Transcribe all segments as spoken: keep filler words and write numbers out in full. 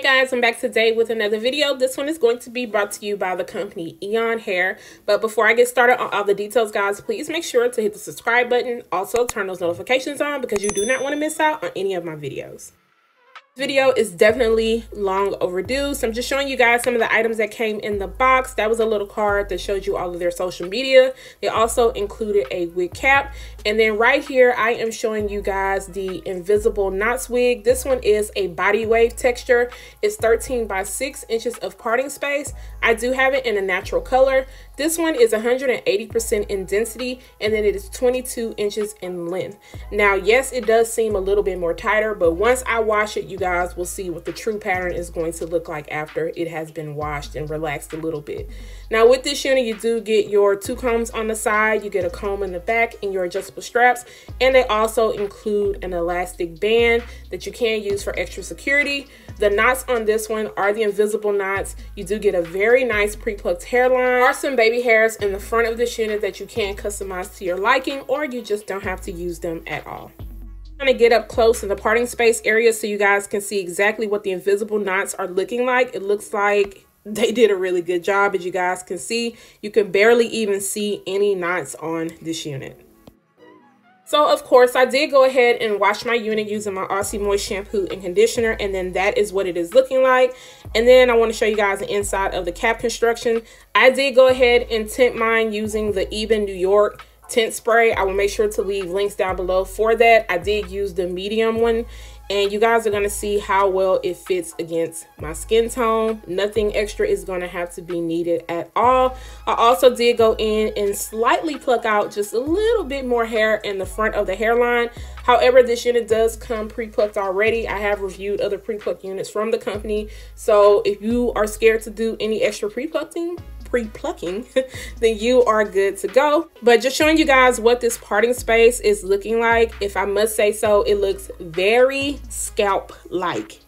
Hey guys, I'm back today with another video. This one is going to be brought to you by the company Eayon Hair. But before I get started on all the details, guys, please make sure to hit the subscribe button. Also, turn those notifications on because you do not want to miss out on any of my videos. This video is definitely long overdue, so I'm just showing you guys some of the items that came in the box. That was a little card that showed you all of their social media. They also included a wig cap, and then right here I am showing you guys the invisible knots wig. This one is a body wave texture. It's thirteen by six inches of parting space. I do have it in a natural color. This one is one hundred eighty percent in density, and then it is twenty-two inches in length. Now, yes, it does seem a little bit more tighter, but once I wash it, you guys will see what the true pattern is going to look like after it has been washed and relaxed a little bit. Now, with this unit, you do get your two combs on the side, you get a comb in the back, and your adjustable straps, and they also include an elastic band that you can use for extra security. The knots on this one are the invisible knots. You do get a very nice pre-plucked hairline. Or some baby hairs in the front of this unit that you can customize to your liking, or you just don't have to use them at all. I'm going to get up close in the parting space area so you guys can see exactly what the invisible knots are looking like. It looks like they did a really good job. As you guys can see, you can barely even see any knots on this unit. So of course, I did go ahead and wash my unit using my Aussie Moist shampoo and conditioner, and then that is what it is looking like. And then I want to show you guys the inside of the cap construction. I did go ahead and tint mine using the Even New York tint spray. I will make sure to leave links down below for that. I did use the medium one, and you guys are going to see how well it fits against my skin tone. Nothing extra is going to have to be needed at all. I also did go in and slightly pluck out just a little bit more hair in the front of the hairline. However, this unit does come pre-plucked already. I have reviewed other pre-plucked units from the company. So if you are scared to do any extra pre-plucking, pre-plucking then you are good to go. But just showing you guys what this parting space is looking like. If I must say so, it looks very scalp like.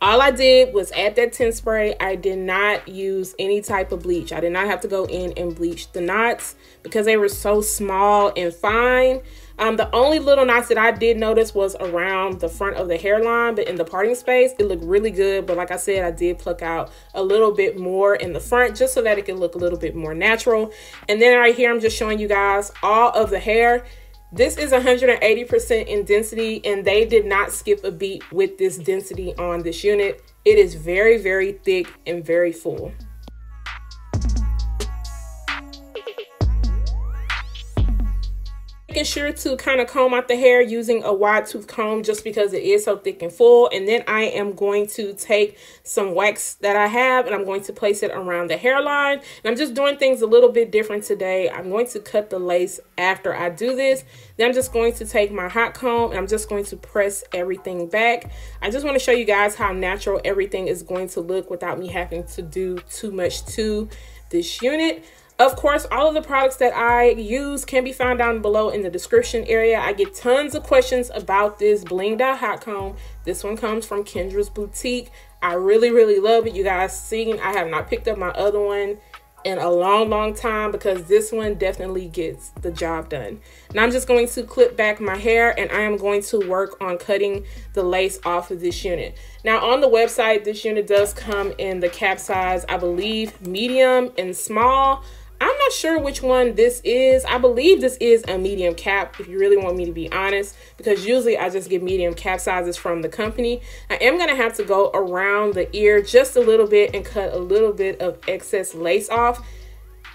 All I did was add that tint spray. I did not use any type of bleach. I did not have to go in and bleach the knots because they were so small and fine. Um, the only little knots that I did notice was around the front of the hairline, but in the parting space, it looked really good. But like I said, I did pluck out a little bit more in the front just so that it could look a little bit more natural. And then right here, I'm just showing you guys all of the hair. This is one hundred eighty percent in density, and they did not skip a beat with this density on this unit. It is very, very thick and very full. Making sure to kind of comb out the hair using a wide tooth comb just because it is so thick and full. And then I am going to take some wax that I have, and I'm going to place it around the hairline. And I'm just doing things a little bit different today. I'm going to cut the lace after I do this. Then I'm just going to take my hot comb, and I'm just going to press everything back. I just want to show you guys how natural everything is going to look without me having to do too much to this unit. Of course, all of the products that I use can be found down below in the description area. I get tons of questions about this blinged out hot comb. This one comes from Kendra's Boutique. I really, really love it. You guys seen, I have not picked up my other one in a long, long time because this one definitely gets the job done. Now I'm just going to clip back my hair, and I am going to work on cutting the lace off of this unit. Now on the website, this unit does come in the cap size, I believe, medium and small. I'm not sure which one this is. I believe this is a medium cap, if you really want me to be honest, because usually I just get medium cap sizes from the company. I am going to have to go around the ear just a little bit and cut a little bit of excess lace off.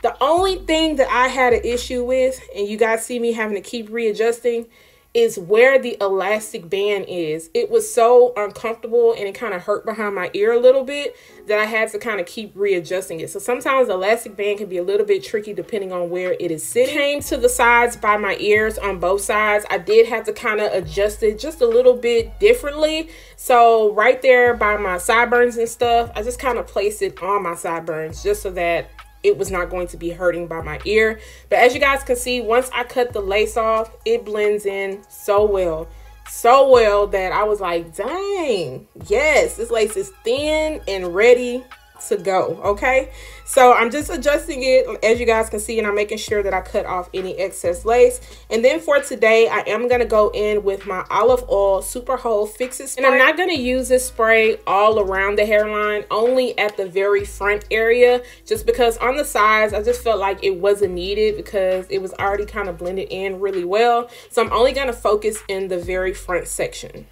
The only thing that I had an issue with, and you guys see me having to keep readjusting, is where the elastic band is. It was so uncomfortable, and it kind of hurt behind my ear a little bit that I had to kind of keep readjusting it. So sometimes the elastic band can be a little bit tricky depending on where it is sitting. Came to the sides by my ears on both sides. I did have to kind of adjust it just a little bit differently. So right there by my sideburns and stuff, I just kind of placed it on my sideburns just so that it was not going to be hurting by my ear. But as you guys can see, once I cut the lace off, it blends in so well, so well that I was like, dang, yes, this lace is thin and ready to go. Okay, so I'm just adjusting it, as you guys can see, and I'm making sure that I cut off any excess lace. And then for today, I am going to go in with my olive oil super whole fixing spray, and I'm not going to use this spray all around the hairline, only at the very front area, just because on the sides I just felt like it wasn't needed because it was already kind of blended in really well. So I'm only going to focus in the very front section.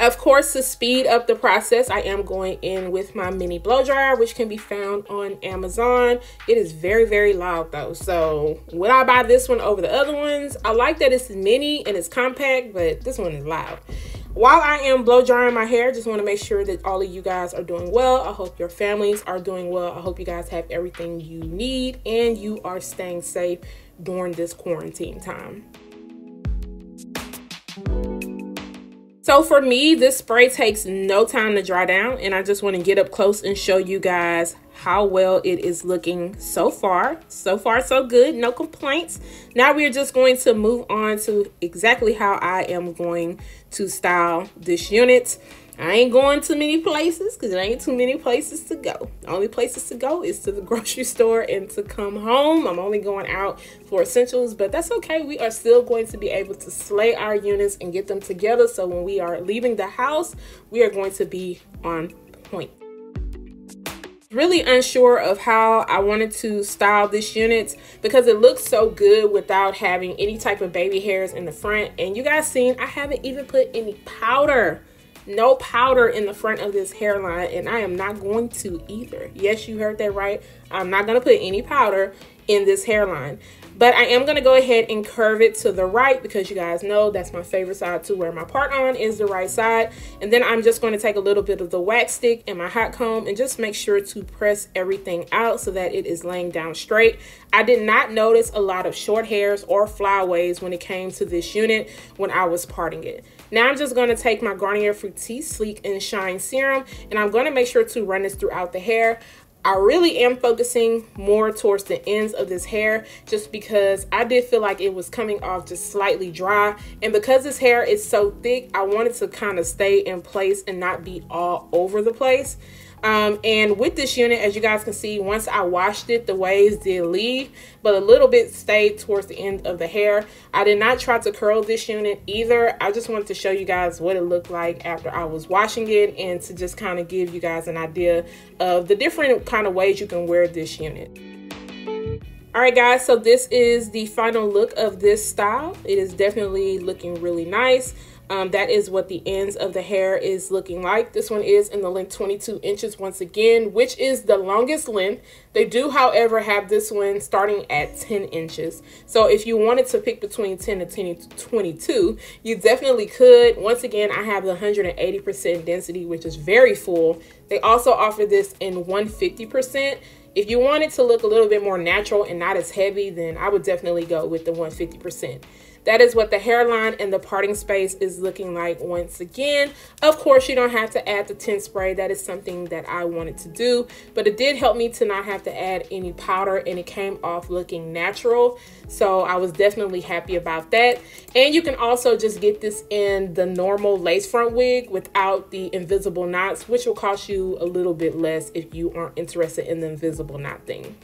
Of course, to speed up the process, I am going in with my mini blow dryer, which can be found on Amazon. It is very, very loud though. So would I buy this one over the other ones? I like that it's mini and it's compact, but this one is loud. While I am blow drying my hair, just want to make sure that all of you guys are doing well. I hope your families are doing well. I hope you guys have everything you need and you are staying safe during this quarantine time. So for me, this spray takes no time to dry down, and I just want to get up close and show you guys how well it is looking so far. So far, so good. No complaints. Now we are just going to move on to exactly how I am going to style this unit. I ain't going too many places because there ain't too many places to go. The only places to go is to the grocery store and to come home. I'm only going out for essentials, but that's okay. We are still going to be able to slay our units and get them together. So when we are leaving the house, we are going to be on point. Really unsure of how I wanted to style this unit because it looks so good without having any type of baby hairs in the front. And you guys seen, I haven't even put any powder. No powder in the front of this hairline, and I am not going to either. Yes, you heard that right. I'm not going to put any powder in this hairline, but I am going to go ahead and curve it to the right because you guys know that's my favorite side to wear my part on is the right side. And then I'm just going to take a little bit of the wax stick and my hot comb and just make sure to press everything out so that it is laying down straight. I did not notice a lot of short hairs or flyaways when it came to this unit when I was parting it. Now I'm just going to take my Garnier Fructis Sleek and Shine Serum, and I'm going to make sure to run this throughout the hair. I really am focusing more towards the ends of this hair just because I did feel like it was coming off just slightly dry. And because this hair is so thick, I wanted to kind of stay in place and not be all over the place. Um, and with this unit, as you guys can see, once I washed it, the waves did leave, but a little bit stayed towards the end of the hair. I did not try to curl this unit either. I just wanted to show you guys what it looked like after I was washing it and to just kind of give you guys an idea of the different kind of ways you can wear this unit. Alright guys, so this is the final look of this style. It is definitely looking really nice. Um, that is what the ends of the hair is looking like. This one is in the length twenty-two inches once again, which is the longest length. They do, however, have this one starting at ten inches. So if you wanted to pick between ten to twenty-two, you definitely could. Once again, I have the one hundred eighty percent density, which is very full. They also offer this in one hundred fifty percent. If you want it to look a little bit more natural and not as heavy, then I would definitely go with the one hundred fifty percent. That is what the hairline and the parting space is looking like once again. Of course, you don't have to add the tint spray. That is something that I wanted to do, but it did help me to not have to add any powder, and it came off looking natural. So I was definitely happy about that. And you can also just get this in the normal lace front wig without the invisible knots, which will cost you a little bit less if you aren't interested in the invisible knot thing.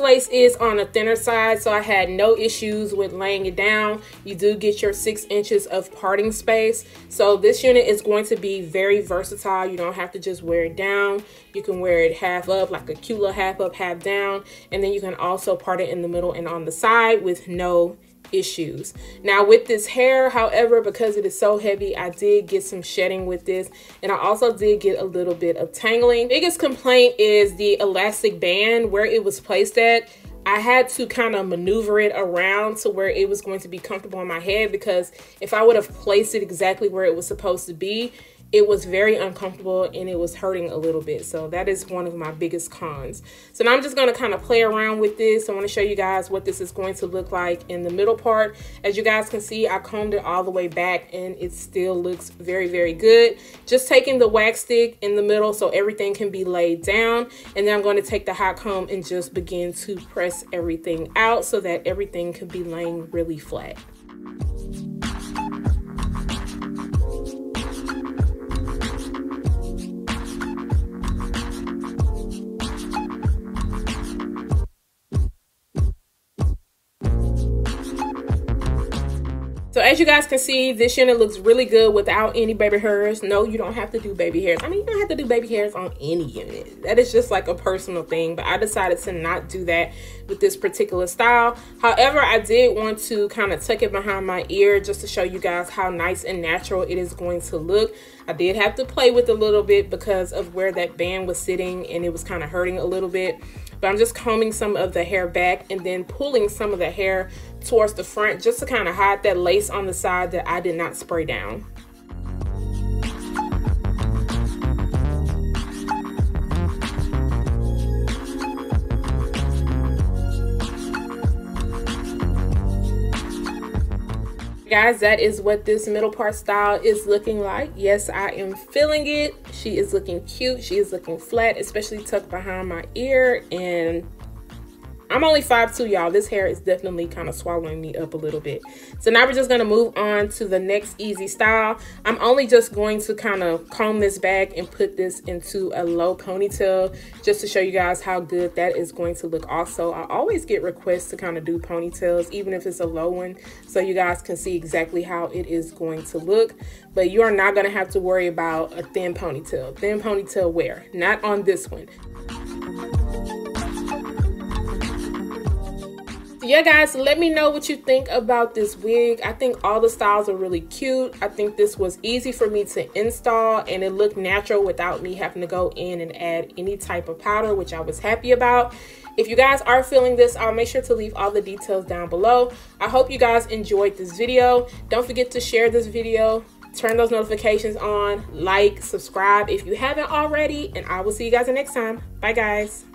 Lace is on a thinner side, so I had no issues with laying it down. You do get your six inches of parting space, so this unit is going to be very versatile. You don't have to just wear it down. You can wear it half up, like a cute little half up, half down, and then you can also part it in the middle and on the side with no issues. Now with this hair, however, because it is so heavy, I did get some shedding with this, and I also did get a little bit of tangling. Biggest complaint is the elastic band where it was placed at. I had to kind of maneuver it around to where it was going to be comfortable on my head, because if I would have placed it exactly where it was supposed to be, it was very uncomfortable and it was hurting a little bit. So that is one of my biggest cons. So now I'm just going to kind of play around with this. I want to show you guys what this is going to look like in the middle part. As you guys can see, I combed it all the way back and it still looks very, very good. Just taking the wax stick in the middle so everything can be laid down. And then I'm going to take the hot comb and just begin to press everything out so that everything can be laying really flat. So as you guys can see, this unit looks really good without any baby hairs. No, you don't have to do baby hairs. I mean, you don't have to do baby hairs on any unit. That is just like a personal thing, but I decided to not do that with this particular style. However, I did want to kind of tuck it behind my ear just to show you guys how nice and natural it is going to look. I did have to play with a little bit because of where that band was sitting and it was kind of hurting a little bit. But I'm just combing some of the hair back and then pulling some of the hair towards the front just to kind of hide that lace on the side that I did not spray down. Guys, that is what this middle part style is looking like. Yes, I am feeling it. She is looking cute. She is looking flat, especially tucked behind my ear. And I'm only five two, y'all. This hair is definitely kind of swallowing me up a little bit. So now we're just going to move on to the next easy style. I'm only just going to kind of comb this back and put this into a low ponytail just to show you guys how good that is going to look. Also, I always get requests to kind of do ponytails, even if it's a low one, so you guys can see exactly how it is going to look. But you are not going to have to worry about a thin ponytail. Thin ponytail wear, not on this one. Yeah, guys, let me know what you think about this wig. I think all the styles are really cute. I think this was easy for me to install and it looked natural without me having to go in and add any type of powder, which I was happy about. If you guys are feeling this, I'll make sure to leave all the details down below. I hope you guys enjoyed this video. Don't forget to share this video, turn those notifications on, like, subscribe if you haven't already, and I will see you guys next time. Bye, guys.